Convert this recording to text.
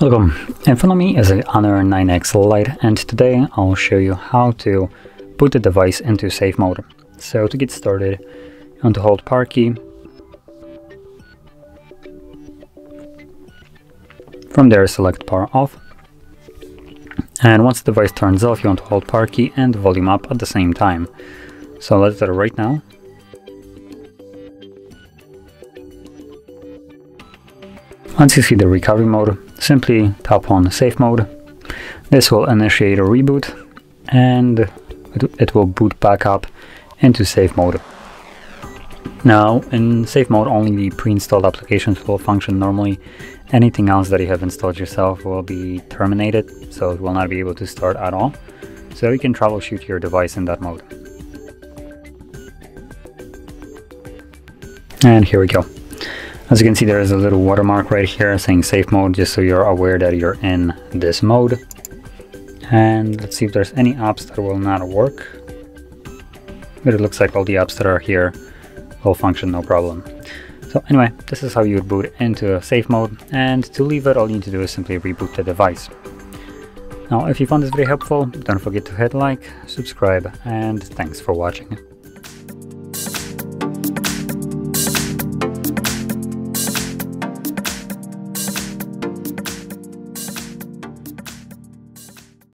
Welcome! In front of me is a Honor 9X Lite, and today I'll show you how to put the device into safe mode. So to get started, you want to hold power key. From there select power off. And once the device turns off, you want to hold power key and volume up at the same time. So let's do it right now. Once you see the recovery mode, simply tap on safe mode. This will initiate a reboot and it will boot back up into safe mode. Now in safe mode only the pre-installed applications will function normally. Anything else that you have installed yourself will be terminated, so it will not be able to start at all. So you can troubleshoot your device in that mode. And here we go. As you can see, there is a little watermark right here saying safe mode, just so you're aware that you're in this mode. And let's see if there's any apps that will not work. But it looks like all the apps that are here will function no problem. So anyway, this is how you would boot into safe mode, and to leave it all you need to do is simply reboot the device. Now if you found this video helpful, don't forget to hit like, subscribe, and thanks for watching.